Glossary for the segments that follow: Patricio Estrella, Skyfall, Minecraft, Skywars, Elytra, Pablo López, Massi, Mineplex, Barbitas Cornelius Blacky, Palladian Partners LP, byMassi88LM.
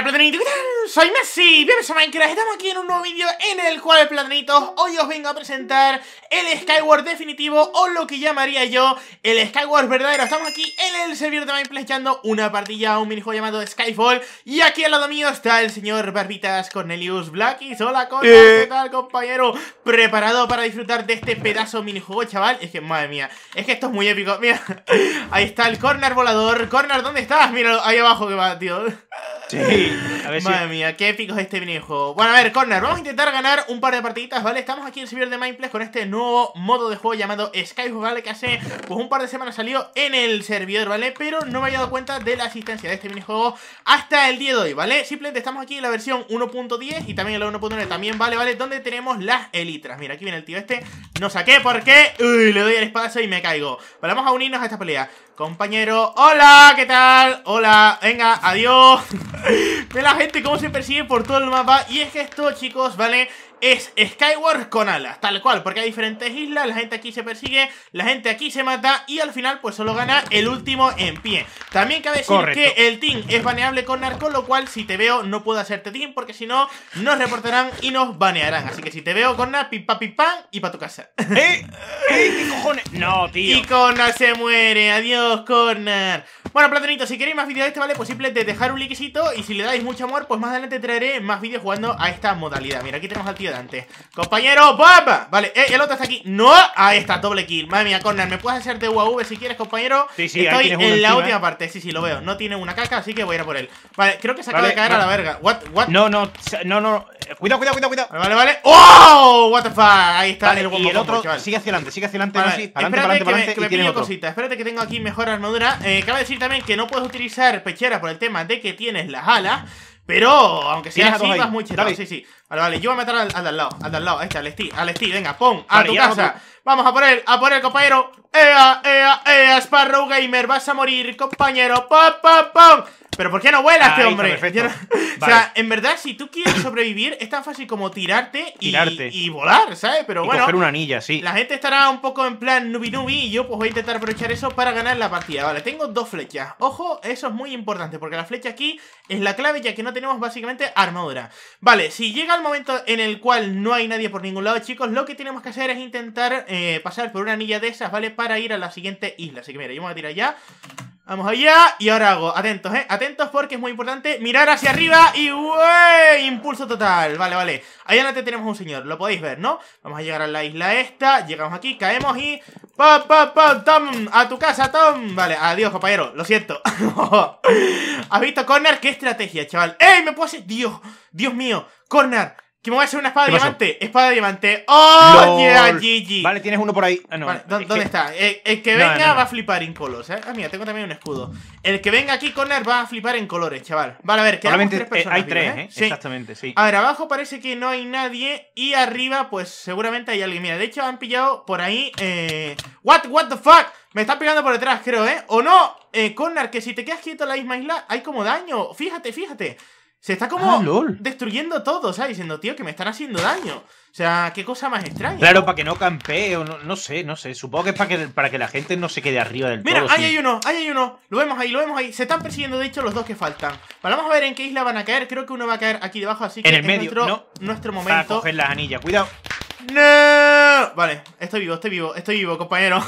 Hola Platanito, ¿qué tal? Soy Messi, bienvenidos a Minecraft. Estamos aquí en un nuevo vídeo en el cual, Platanitos, hoy os vengo a presentar el Skywars definitivo, o lo que llamaría yo el Skywars verdadero. Estamos aquí en el servidor de Mineplex echando una partilla a un minijuego llamado Skyfall. Y aquí al lado mío está el señor Barbitas Cornelius Blacky. Hola, ¿qué tal, compañero? ¿Preparado para disfrutar de este pedazo minijuego, chaval? Es que, madre mía, es que esto es muy épico. Mira, ahí está el corner volador. Corner, ¿dónde estás? Míralo, ahí abajo que va, tío. Sí, a ver, madre mía, qué épico es este minijuego. Bueno, a ver, Corner, vamos a intentar ganar un par de partiditas, ¿vale? Estamos aquí en el servidor de Mineplex con este nuevo modo de juego llamado Skyfall, ¿vale? Que hace pues un par de semanas salió en el servidor, ¿vale? Pero no me había dado cuenta de la existencia de este minijuego hasta el día de hoy, ¿vale? Simplemente estamos aquí en la versión 1.10 y también en la 1.9 también, ¿vale? Donde tenemos las Elytras. Mira, aquí viene el tío este. No saqué porque... Uy, le doy el espadazo y me caigo. Vale, vamos a unirnos a esta pelea. Compañero, hola, ¿qué tal? Hola, venga, adiós. Ve la gente cómo se persigue por todo el mapa. Y es que esto, chicos, ¿vale? Es Skywars con alas, tal cual, porque hay diferentes islas, la gente aquí se persigue, la gente aquí se mata y al final pues solo gana el último en pie. También cabe decir Correcto. Que el team es baneable con narco, con lo cual si te veo no puedo hacerte team porque si no nos reportarán y nos banearán. Así que si te veo con narco, pipa pipam y pa' tu casa. ¿Qué cojones? No, tío. Y Corner se muere, adiós Corner. Bueno, platanitos, si queréis más vídeos de este, ¿vale? Pues simplemente dejar un likecito y si le dais mucho amor, pues más adelante traeré más vídeos jugando a esta modalidad. Mira, aquí tenemos al tío Dante. Compañero, ¡baba! Vale, el otro está aquí. ¡No! Ahí está, doble kill. Madre mía, Corner, ¿me puedes hacerte UAV si quieres, compañero? Sí, estoy en la última parte. Sí, lo veo. No tiene una caca, así que voy a ir a por él. Vale, creo que se acaba de caer a la verga. What? No. Cuidado. Vale. ¡Oh! What the fuck. Ahí está. Vale, el otro sigue hacia adelante. Vale, espérate que me pillo cositas. Espérate que tengo aquí mejor armadura. Cabe decir también que no puedes utilizar pechera por el tema de que tienes las alas, pero aunque sea así vas muy chetado. Sí. Vale, yo voy a matar al de al lado. Ahí está, al Steve, venga, pon a tu casa. Vamos a por él, compañero. Ea, Sparrow Gamer, vas a morir, compañero. ¡Pam! Pero ¿por qué no vuelas, este hombre? Perfecto. O sea, en verdad, si tú quieres sobrevivir, es tan fácil como tirarte y volar, ¿sabes? Pero bueno, coger una anilla, sí. La gente estará un poco en plan nubi y yo pues voy a intentar aprovechar eso para ganar la partida. Vale, tengo dos flechas. Ojo, eso es muy importante porque la flecha aquí es la clave ya que no tenemos básicamente armadura. Vale, si llega el momento en el cual no hay nadie por ningún lado, chicos, lo que tenemos que hacer es intentar pasar por una anilla de esas, ¿vale? Para ir a la siguiente isla. Así que mira, yo me voy a tirar ya. Vamos allá, y ahora hago, atentos porque es muy importante mirar hacia arriba y ¡wey! Impulso total, vale, ahí adelante tenemos un señor, lo podéis ver, ¿no? Vamos a llegar a la isla esta, llegamos aquí, caemos y ¡pam! ¡Tom! ¡A tu casa, Tom! Vale, adiós, compañero, lo siento. ¿Has visto, Corner? ¡Qué estrategia, chaval! ¡Ey! ¡Me puedo hacer! ¡Dios mío! ¡Corner! Que me voy a hacer una espada diamante. ¡Oh, Lord. Yeah, GG! Vale, tienes uno por ahí. Ah, no. Vale, ¿dónde está? El que venga no. Va a flipar en colores, ¿eh? Ah, mira, tengo también un escudo. El que venga aquí, Corner, va a flipar en colores, chaval. Vale, a ver, quedamos tres personas. Hay tres, ¿eh? Sí. Exactamente, sí. A ver, abajo parece que no hay nadie. Y arriba, pues, seguramente hay alguien. Mira, de hecho, han pillado por ahí... What the fuck? Me están pegando por detrás, creo, ¿eh? ¿O no? Corner, que si te quedas quieto en la misma isla, hay como daño. Fíjate. Se está como destruyendo todo, ¿sabes? Diciendo, tío, que me están haciendo daño. O sea, qué cosa más extraña. Claro, para que no campee o no sé. Supongo que es para que la gente no se quede arriba del todo. Mira, ahí hay uno, lo vemos ahí. Se están persiguiendo, de hecho, los dos que faltan. Vale, vamos a ver en qué isla van a caer. Creo que uno va a caer aquí debajo, así que en el medio, nuestro momento. Para coger las anillas, cuidado. ¡No! Vale, estoy vivo, compañero.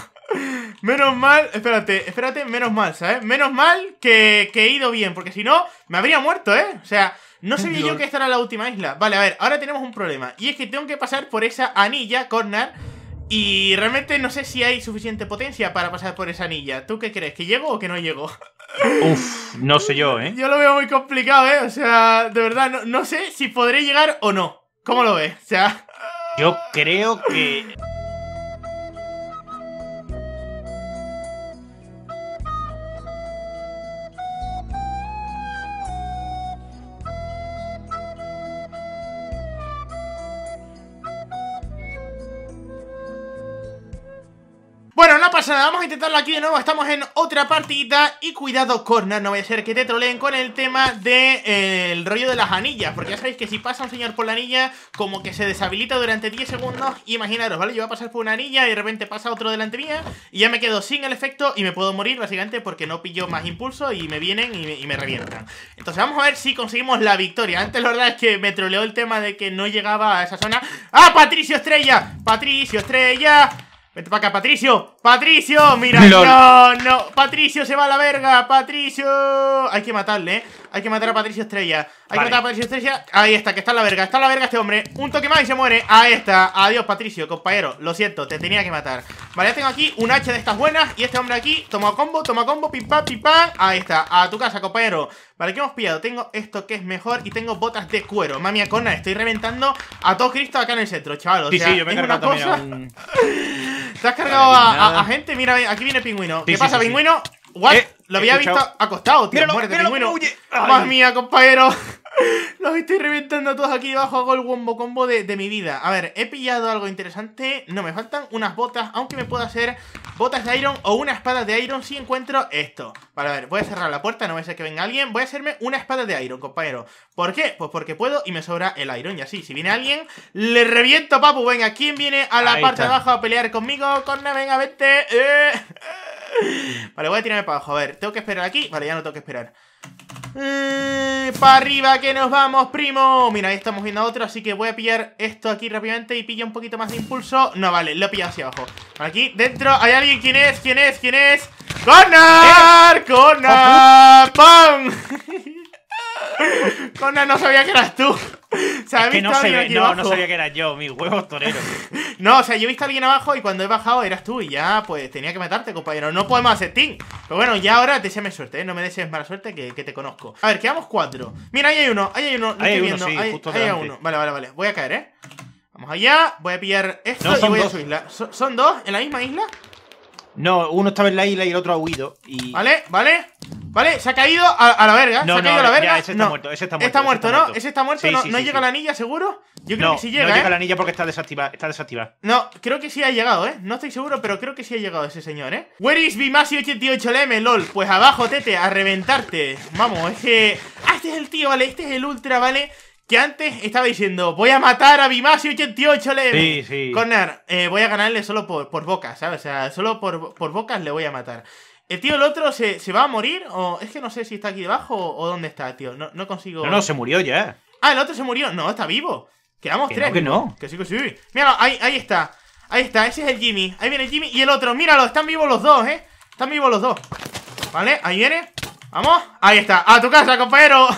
Menos mal, espérate, menos mal, ¿sabes? Menos mal que he ido bien, porque si no, me habría muerto, ¿eh? O sea, no sabía yo que esta era la última isla. Vale, a ver, ahora tenemos un problema. Y es que tengo que pasar por esa anilla, Corner. Y realmente no sé si hay suficiente potencia para pasar por esa anilla. ¿Tú qué crees? ¿Que llego o que no llego? Uff, no sé yo, ¿eh? Yo lo veo muy complicado, ¿eh? O sea, de verdad, no sé si podré llegar o no. ¿Cómo lo ves? O sea... Yo creo que... Bueno, no pasa nada, vamos a intentarlo aquí de nuevo. Estamos en otra partidita y cuidado, Corner, no vaya a ser que te troleen con el tema del rollo de las anillas, porque ya sabéis que si pasa un señor por la anilla, como que se deshabilita durante 10 segundos. Imaginaros, ¿vale? Yo voy a pasar por una anilla y de repente pasa otro delante mía y ya me quedo sin el efecto y me puedo morir, básicamente, porque no pillo más impulso y me vienen y me revientan. Entonces vamos a ver si conseguimos la victoria. Antes la verdad es que me troleó el tema de que no llegaba a esa zona. ¡Ah, Patricio Estrella! ¡Patricio Estrella! Vete para acá, Patricio. Patricio, mira, no, Patricio se va a la verga, Patricio. Hay que matarle, ¿eh? Hay que matar a Patricio Estrella. Hay que matar a Patricio Estrella. Ahí está, que está en la verga. Está en la verga este hombre. Un toque más y se muere. Ahí está. Adiós, Patricio, compañero. Lo siento, te tenía que matar. Vale, ya tengo aquí un hacha de estas buenas. Y este hombre aquí, toma combo, pim pam, pim pam. Ahí está, a tu casa, compañero. Vale, ¿qué hemos pillado? Tengo esto que es mejor y tengo botas de cuero. Mami, Corna, estoy reventando a todo Cristo acá en el centro, chaval. Sí, sí, yo me he cargado también. Te has cargado a gente. Mira, aquí viene el pingüino. ¿Qué pasa, pingüino? What? Lo había visto acostado, tío. Muérete, pingüino. Más mía, compañero. Los estoy reventando a todos aquí debajo. Hago el wombo combo de mi vida. A ver, he pillado algo interesante. No, me faltan unas botas, aunque me pueda hacer botas de iron o una espada de iron si encuentro esto. Vale, a ver, voy a cerrar la puerta, no voy a hacer que venga alguien. Voy a hacerme una espada de iron, compañero. ¿Por qué? Pues porque puedo y me sobra el iron. Y así, si viene alguien, le reviento, papu. Venga, ¿quién viene a la parte de abajo a pelear conmigo? Corna, venga, vente. Vale, voy a tirarme para abajo. A ver, tengo que esperar aquí. Vale, ya no tengo que esperar. Para arriba que nos vamos, primo. Mira, ahí estamos viendo a otro, así que voy a pillar esto aquí rápidamente y pillo un poquito más de impulso. No, vale, lo he pillado hacia abajo. Aquí dentro hay alguien. ¿Quién es? ¿Quién es? ¿Quién es? ¡Corner! ¡Corner! ¡Pam! Corner, no sabía que eras tú. Es que no, no sabía que era yo, mis huevos toreros. No, o sea, yo he visto a alguien abajo y cuando he bajado eras tú y ya, pues tenía que matarte, compañero. No podemos hacer team. Pero bueno, ya ahora deseame suerte, ¿eh? No me desees mala suerte que te conozco. A ver, quedamos 4. Mira, ahí hay uno, ahí hay uno. Ahí hay uno, sí, justo delante. Ahí hay uno. Vale, vale, vale. Voy a caer, ¿eh? Vamos allá, voy a pillar esto y voy a su isla. ¿Son dos en la misma isla? No, uno estaba en la isla y el otro ha huido. Y... Vale, vale. Vale, se ha caído a la verga. No, se ha caído a la verga. Ya, ese está muerto, ese está muerto. Está muerto, ¿no? Ese está muerto, no llega la anilla, seguro. Yo creo que sí llega. No llega la anilla porque está desactivada. Está desactivada. No, creo que sí ha llegado, ¿eh? No estoy seguro, pero creo que sí ha llegado ese señor, ¿eh? Where is byMassi88LM, lol. Pues abajo, tete, a reventarte. Vamos, es que. Ah, este es el tío, vale. Este es el ultra, vale. Que antes estaba diciendo, voy a matar a byMassi88LM. Sí, sí. Corner, voy a ganarle solo por boca, ¿sabes? O sea, solo por bocas le voy a matar. ¿El tío, el otro, se va a morir? O es que no sé si está aquí debajo o dónde está, tío. No consigo... No, se murió ya. Ah, el otro se murió. No, está vivo. Quedamos tres. No, que no. Que sí, que sí. Míralo, ahí está. Ahí está, ese es el Jimmy. Ahí viene el Jimmy y el otro. Míralo, están vivos los dos, ¿eh? Están vivos los dos. Vale, ahí viene. Vamos. Ahí está. A tu casa, compañero.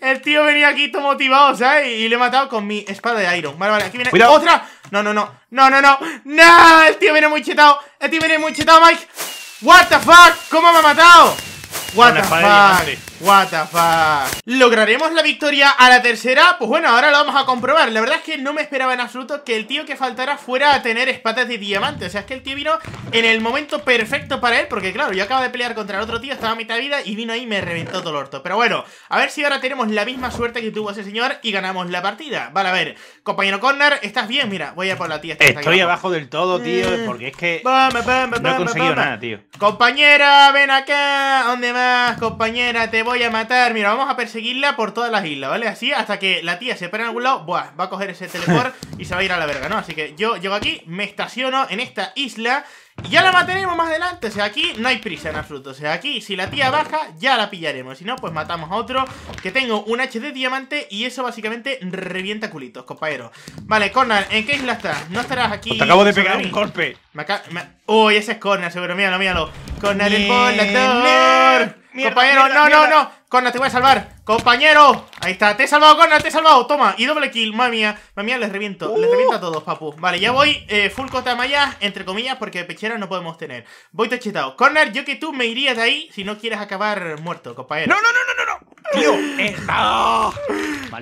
El tío venía aquí todo motivado, ¿sabes? Y le he matado con mi espada de iron. Vale, vale, aquí viene otra. No, no, no. No, no, no. No, el tío viene muy chetado. El tío viene muy chetado, Mike. What the fuck, ¿cómo me ha matado? What the fuck. What the fuck. ¿Lograremos la victoria a la tercera? Pues bueno, ahora lo vamos a comprobar. La verdad es que no me esperaba en absoluto que el tío que faltara fuera a tener espadas de diamante. O sea, es que el tío vino en el momento perfecto para él. Porque claro, yo acabo de pelear contra el otro tío, estaba a mitad de vida y vino ahí y me reventó todo el orto. Pero bueno, a ver si ahora tenemos la misma suerte que tuvo ese señor y ganamos la partida. Vale, a ver, compañero Corner, ¿estás bien? Mira, voy a por la tía esta. Estoy abajo del todo, tío, porque es que no he conseguido nada, tío. Compañera, ven acá. ¿Dónde vas, compañera? Te voy a matar. Mira, vamos a perseguirla por todas las islas, ¿vale? Así hasta que la tía se para en algún lado. Buah, va a coger ese teleport y se va a ir a la verga, ¿no? Así que yo llego aquí, me estaciono en esta isla y ya la mataremos más adelante. O sea, aquí no hay prisa en absoluto. O sea, aquí si la tía baja, ya la pillaremos. Si no, pues matamos a otro. Que tengo un hacha de diamante y eso básicamente revienta culitos, compañero. Vale, Corner, ¿en qué isla estás? No estarás aquí. Te acabo de pegar un golpe. Uy, ese es Corner, seguro. Míralo, míralo. Corner el volador. Mierda, compañero, mierda, no, mierda. No, no, Corner, te voy a salvar. Compañero, ahí está, te he salvado, Corner, te he salvado. Toma, y doble kill, mami mía, les reviento a todos, papu. Vale, ya voy full cota malla, entre comillas, porque pechera no podemos tener. Voy techetado. Corner, yo que tú me irías de ahí si no quieres acabar muerto, compañero. No, no, no, no, no, no. Tío, no.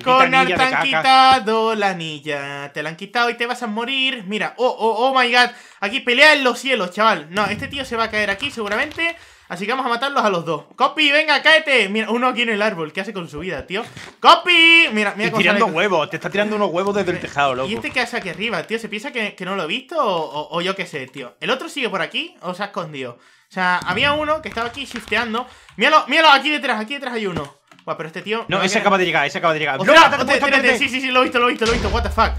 Corner, te han quitado la anilla. Te la han quitado y te vas a morir. Mira, oh my god. Aquí pelea en los cielos, chaval. No, este tío se va a caer aquí seguramente. Así que vamos a matarlos a los dos. ¡Copy, venga, cáete! Mira, uno aquí en el árbol. ¿Qué hace con su vida, tío? ¡Copy! Mira, mira cómo tirando sale... huevos. Te está tirando unos huevos desde el tejado, loco. ¿Y este qué hace aquí arriba, tío? ¿Se piensa que no lo he visto? O yo qué sé, tío. ¿El otro sigue por aquí o se ha escondido? O sea, había uno que estaba aquí shifteando. ¡Míralo! ¡Míralo! Aquí detrás hay uno. Guau, pero este tío... No, ese acaba de llegar, ese acaba de llegar. Sí, lo he visto. What the fuck.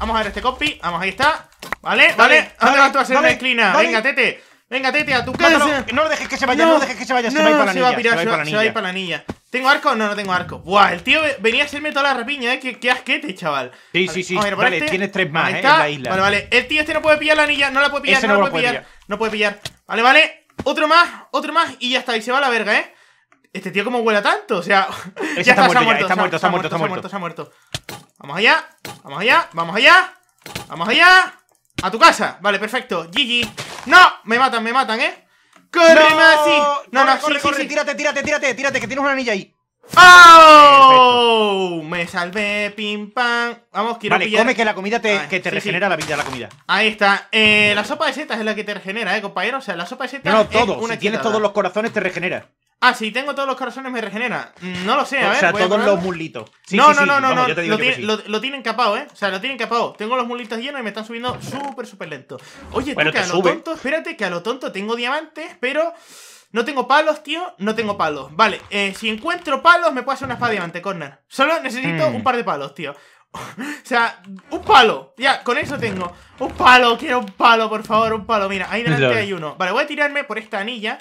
Vamos a ver este copy. Vamos, ahí está. Vale. ¿Dónde vas a hacer una esquina? Venga, tete. Venga, tete, a tu casa. No lo dejes que se vaya, se va a ir para la anilla. Se va a ir para la anilla. ¿Tengo arco? No, no tengo arco. Buah, el tío venía a hacerme toda la rapiña, ¿eh? Qué asquete, chaval. Sí. Vale, tienes tres más, ¿eh? En la isla. Vale. El tío este no puede pillar la anilla. No la puede pillar. Vale. Otro más. Y ya está. Y se va a la verga, ¿eh? Este tío como vuela tanto, o sea... Ya está muerto, está muerto. Vamos allá. A tu casa. Vale, perfecto. GG. No, me matan, ¿eh? ¡Corre, Masi! No, corre, sí. Tírate, que tienes una anilla ahí. ¡Oh! Perfecto. Me salvé, pim, pam. Vamos, quiero pillar. Come que la comida te regenera la vida, la comida. Ahí está. La sopa de setas es la que te regenera, compañero. O sea, la sopa de setas... No, todo. Si tienes todos los corazones, te regenera. Ah, si tengo todos los corazones me regenera. No lo sé, a ver. O sea, todos los muslitos. No. Lo tienen capado, ¿eh? O sea, lo tienen capado. Tengo los muslitos llenos y me están subiendo súper lento. Oye, bueno, tú que a lo tonto, espérate, que a lo tonto tengo diamantes, pero no tengo palos, tío. Vale, si encuentro palos me puedo hacer una espada de diamante, corner. Solo necesito un par de palos, tío. O sea, un palo. Ya, con eso tengo. Un palo, quiero un palo, por favor, un palo. Mira, ahí delante hay uno. Vale, voy a tirarme por esta anilla.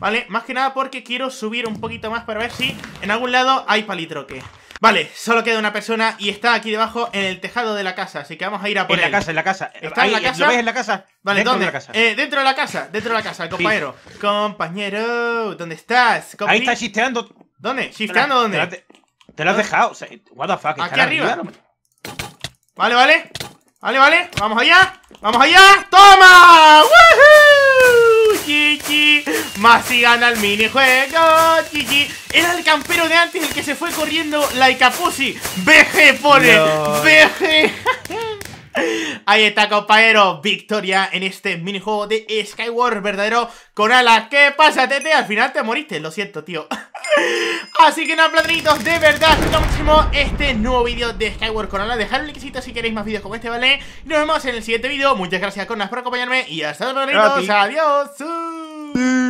Vale, más que nada porque quiero subir un poquito más para ver si en algún lado hay palitroque. Vale, solo queda una persona y está aquí debajo en el tejado de la casa, así que vamos a ir a por él. En la casa. ¿Está ahí, en la casa? ¿Lo ves en la casa? Vale, ¿dónde? Dentro de la casa, compañero. Sí. Compañero, ¿dónde estás? Ahí está shifteando. ¿Dónde? ¿Shifteando dónde? Te lo has dejado. O sea, what the fuck. Aquí arriba. Vale. Vamos allá. ¡Toma! ¡Woohoo! Chichi. Masi gana el minijuego. Chichi. Era el campero de antes el que se fue corriendo like a pussy. BG pone. No. BG. Ahí está, compañero. Victoria en este minijuego de Skywars, verdadero con alas. ¿Qué pasa, Tete? Al final te moriste. Lo siento, tío. Así que nada, platanitos, de verdad, nos vemos muchísimo este nuevo vídeo de Skywars con alas. Dejad un likecito si queréis más vídeos como este, ¿vale? Nos vemos en el siguiente vídeo. Muchas gracias, Cornas, por acompañarme. Y hasta luego, platanitos. Adiós.